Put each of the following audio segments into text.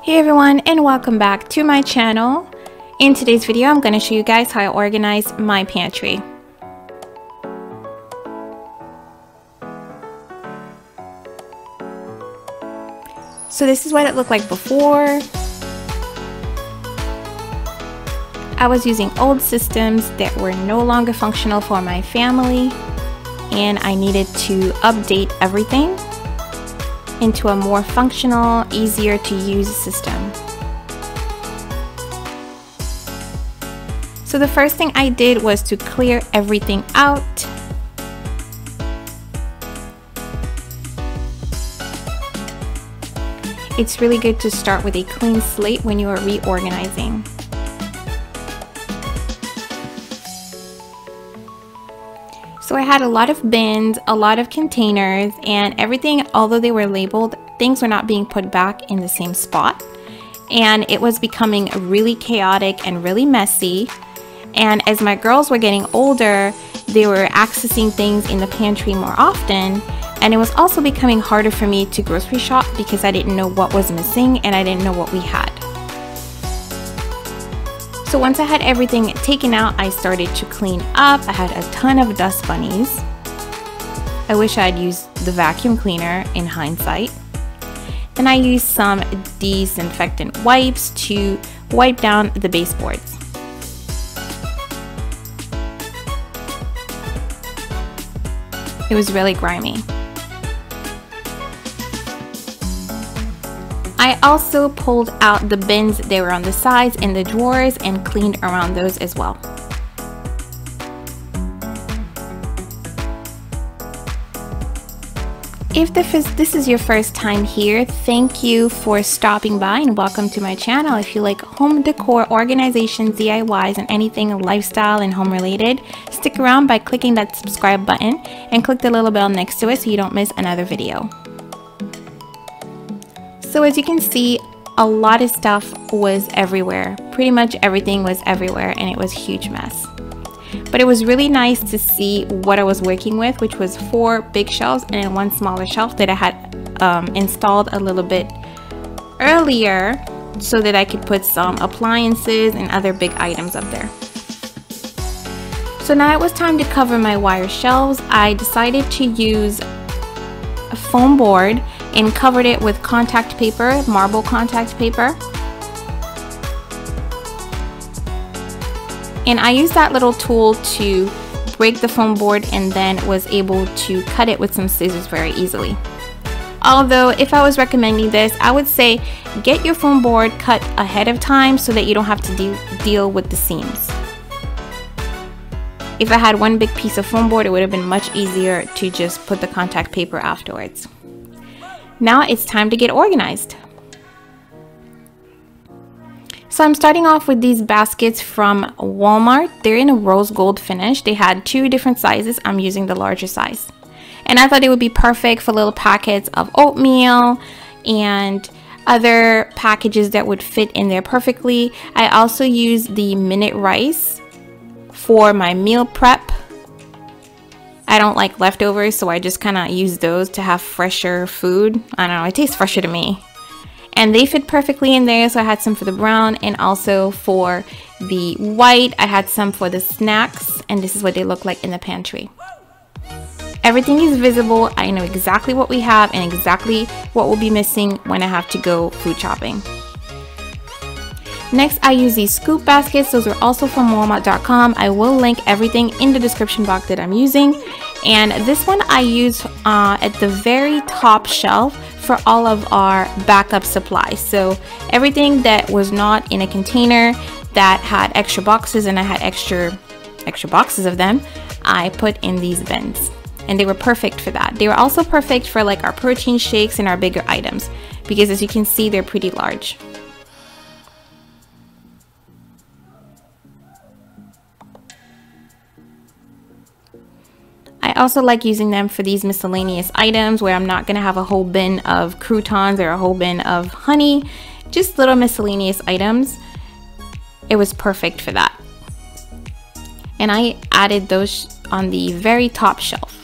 Hey everyone, and welcome back to my channel. In today's video, I'm going to show you guys how I organize my pantry. So this is what it looked like before. I was using old systems that were no longer functional for my family, and I needed to update everything into a more functional, easier to use system. So the first thing I did was to clear everything out. It's really good to start with a clean slate when you are reorganizing. So I had a lot of bins, a lot of containers, and everything, although they were labeled, things were not being put back in the same spot. And it was becoming really chaotic and really messy. And as my girls were getting older, they were accessing things in the pantry more often. And it was also becoming harder for me to grocery shop because I didn't know what was missing and I didn't know what we had. So once I had everything taken out, I started to clean up. I had a ton of dust bunnies. I wish I had used the vacuum cleaner in hindsight. And I used some disinfectant wipes to wipe down the baseboards. It was really grimy. I also pulled out the bins that were on the sides and the drawers and cleaned around those as well. If this is your first time here, thank you for stopping by and welcome to my channel. If you like home decor, organization, DIYs, and anything lifestyle and home related, stick around by clicking that subscribe button and click the little bell next to it so you don't miss another video. So as you can see, a lot of stuff was everywhere. Pretty much everything was everywhere and it was a huge mess. But it was really nice to see what I was working with, which was 4 big shelves and one smaller shelf that I had installed a little bit earlier so that I could put some appliances and other big items up there. So now it was time to cover my wire shelves. I decided to use a foam board and covered it with contact paper, marble contact paper. And I used that little tool to break the foam board and then was able to cut it with some scissors very easily. Although if I was recommending this, I would say get your foam board cut ahead of time so that you don't have to deal with the seams. If I had one big piece of foam board, it would have been much easier to just put the contact paper afterwards. Now it's time to get organized. So I'm starting off with these baskets from Walmart. They're in a rose gold finish. They had 2 different sizes. I'm using the larger size. And I thought it would be perfect for little packets of oatmeal and other packages that would fit in there perfectly. I also used the minute rice for my meal prep. I don't like leftovers, so I just kind of use those to have fresher food. I don't know, it tastes fresher to me. And they fit perfectly in there, so I had some for the brown and also for the white. I had some for the snacks, and this is what they look like in the pantry. Everything is visible. I know exactly what we have and exactly what will be missing when I have to go food shopping. Next, I use these scoop baskets. Those are also from Walmart.com. I will link everything in the description box that I'm using. And this one I use at the very top shelf for all of our backup supplies. So everything that was not in a container that had extra boxes, and I had extra boxes of them, I put in these bins. And they were perfect for that. They were also perfect for like our protein shakes and our bigger items because as you can see, they're pretty large. I also like using them for these miscellaneous items where I'm not going to have a whole bin of croutons or a whole bin of honey, just little miscellaneous items. It was perfect for that. And I added those on the very top shelf.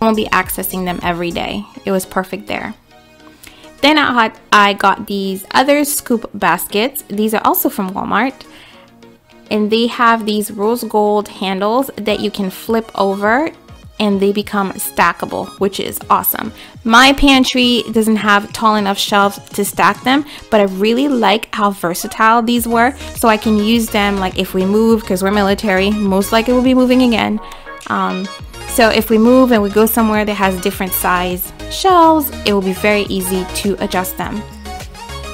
I won't be accessing them every day. It was perfect there. Standout Hot, I got these other scoop baskets. These are also from Walmart, and they have these rose gold handles that you can flip over and they become stackable, which is awesome. My pantry doesn't have tall enough shelves to stack them, but I really like how versatile these were, so I can use them like if we move, because we're military, most likely we'll be moving again. So if we move and we go somewhere that has different size shelves, it will be very easy to adjust them.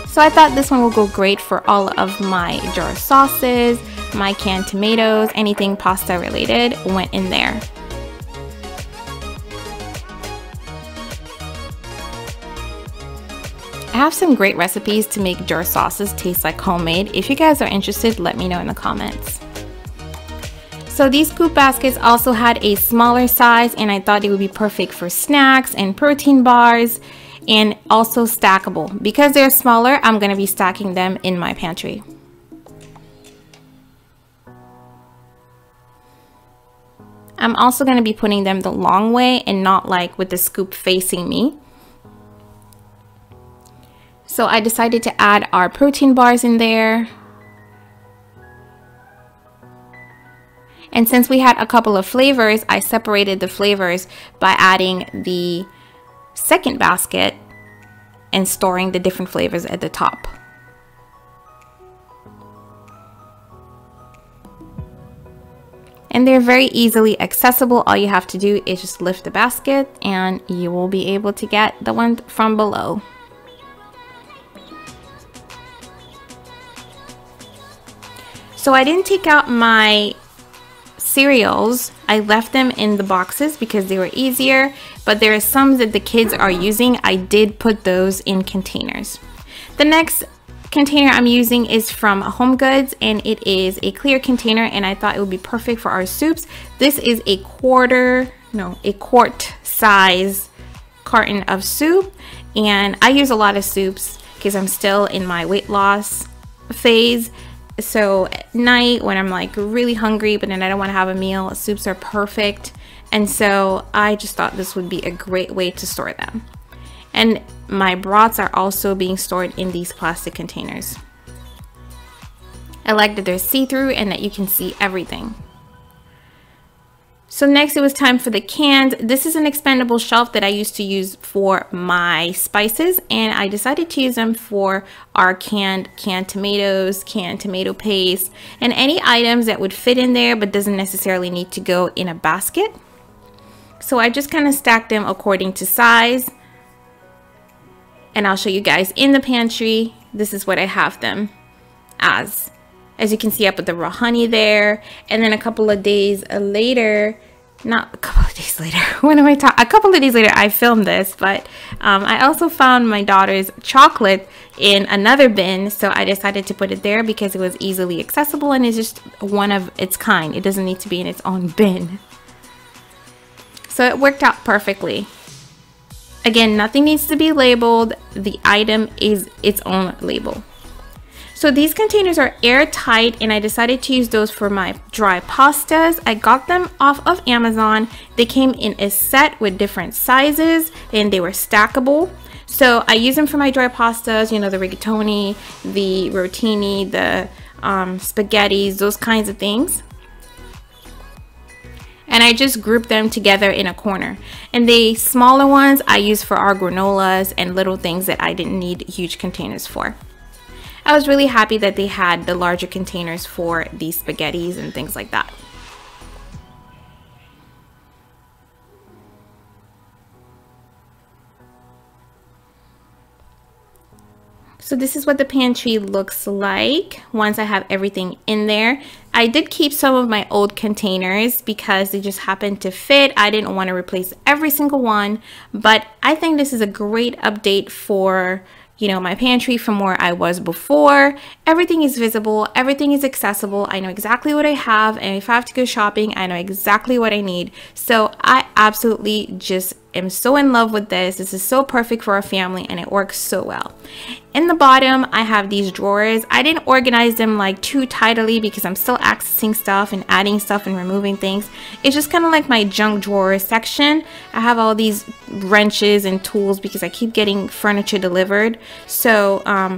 So I thought this one will go great for all of my jar sauces, my canned tomatoes, anything pasta related went in there. I have some great recipes to make jar sauces taste like homemade. If you guys are interested, let me know in the comments. So these scoop baskets also had a smaller size, and I thought it would be perfect for snacks and protein bars, and also stackable. Because they're smaller, I'm going to be stacking them in my pantry. I'm also going to be putting them the long way and not like with the scoop facing me. So I decided to add our protein bars in there. And since we had a couple of flavors, I separated the flavors by adding the second basket and storing the different flavors at the top. And they're very easily accessible. All you have to do is just lift the basket and you will be able to get the one from below. So I didn't take out my cereals. I left them in the boxes because they were easier, but there are some that the kids are using. I did put those in containers. The next container I'm using is from HomeGoods, and it is a clear container, and I thought it would be perfect for our soups. This is a quart size carton of soup, and I use a lot of soups because I'm still in my weight loss phase. So at night when I'm like really hungry but then I don't want to have a meal, soups are perfect, and so I just thought this would be a great way to store them. And my broths are also being stored in these plastic containers. I like that they're see-through and that you can see everything. So next it was time for the cans. This is an expandable shelf that I used to use for my spices, and I decided to use them for our canned tomatoes, canned tomato paste, and any items that would fit in there but doesn't necessarily need to go in a basket. So I just kind of stacked them according to size, and I'll show you guys in the pantry. This is what I have them as. As you can see, I put the raw honey there, and then a couple of days later, I filmed this, but I also found my daughter's chocolate in another bin, so I decided to put it there because it was easily accessible and it's just one of its kind. It doesn't need to be in its own bin. So it worked out perfectly. Again, nothing needs to be labeled. The item is its own label. So these containers are airtight, and I decided to use those for my dry pastas. I got them off of Amazon. They came in a set with different sizes, and they were stackable. So I use them for my dry pastas, you know, the rigatoni, the rotini, the spaghettis, those kinds of things. And I just grouped them together in a corner. And the smaller ones I use for our granolas and little things that I didn't need huge containers for. I was really happy that they had the larger containers for the spaghettis and things like that. So this is what the pantry looks like once I have everything in there. I did keep some of my old containers because they just happened to fit. I didn't want to replace every single one, but I think this is a great update for, you know, my pantry from where I was before. Everything is visible, everything is accessible. I know exactly what I have, and if I have to go shopping, I know exactly what I need. So I absolutely just am so in love with this. This is so perfect for our family and it works so well. In the bottom, I have these drawers. I didn't organize them like too tidily because I'm still accessing stuff and adding stuff and removing things. It's just kind of like my junk drawer section. I have all these wrenches and tools because I keep getting furniture delivered. So I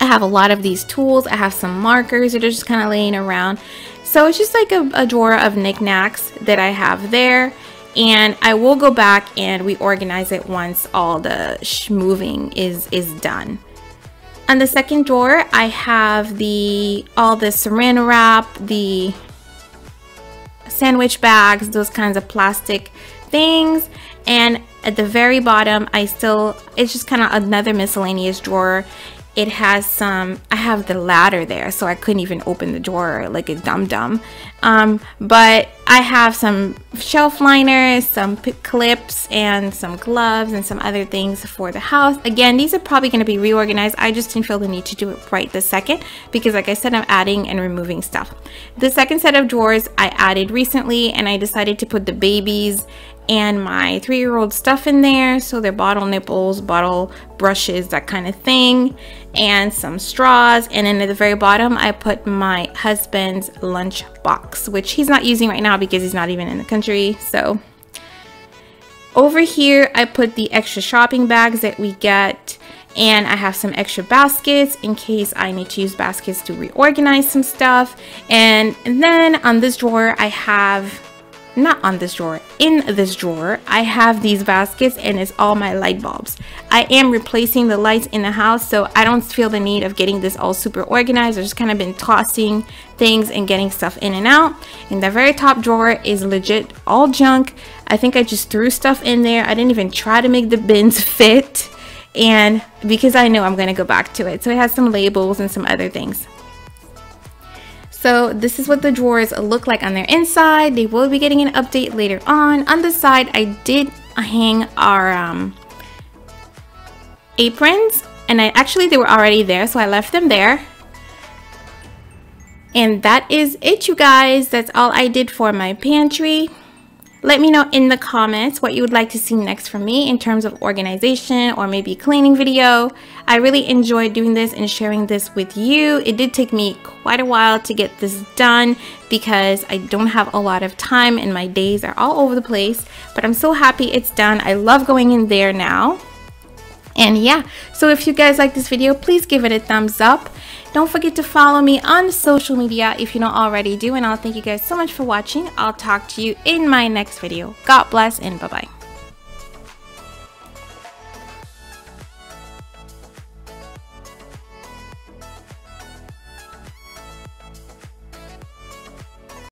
have a lot of these tools. I have some markers that are just kind of laying around. So it's just like a drawer of knickknacks that I have there. And I will go back and reorganize it once all the moving is done. On the second drawer, I have all the saran wrap, the sandwich bags, those kinds of plastic things. And at the very bottom, it's just kind of another miscellaneous drawer. It has some, I have the ladder there, so I couldn't even open the drawer like a dum-dum. But I have some shelf liners, some clips, and some gloves, and some other things for the house. Again, these are probably gonna be reorganized. I just didn't feel the need to do it right this second, because like I said, I'm adding and removing stuff. The second set of drawers I added recently, and I decided to put the babies and my three-year-old stuff in there, so their bottle nipples, bottle brushes, that kind of thing, and some straws. And then at the very bottom, I put my husband's lunch box, which he's not using right now because he's not even in the country. So over here, I put the extra shopping bags that we get, and I have some extra baskets in case I need to use baskets to reorganize some stuff. And then on this drawer, I have in this drawer I have these baskets, and it's all my light bulbs. I am replacing the lights in the house, so I don't feel the need of getting this all super organized. I've just kind of been tossing things and getting stuff in and out. And the very top drawer is legit all junk. I think I just threw stuff in there. I didn't even try to make the bins fit, and because I know I'm going to go back to it. So it has some labels and some other things. So this is what the drawers look like on their inside. They will be getting an update later on. On the side, I did hang our aprons, and they were already there, so I left them there. And that is it, you guys. That's all I did for my pantry. Let me know in the comments what you would like to see next from me in terms of organization or maybe cleaning video. I really enjoyed doing this and sharing this with you. It did take me quite a while to get this done because I don't have a lot of time and my days are all over the place, but I'm so happy it's done. I love going in there now. And yeah, so if you guys like this video, please give it a thumbs up. Don't forget to follow me on social media if you don't already do. And I'll thank you guys so much for watching. I'll talk to you in my next video. God bless and bye-bye.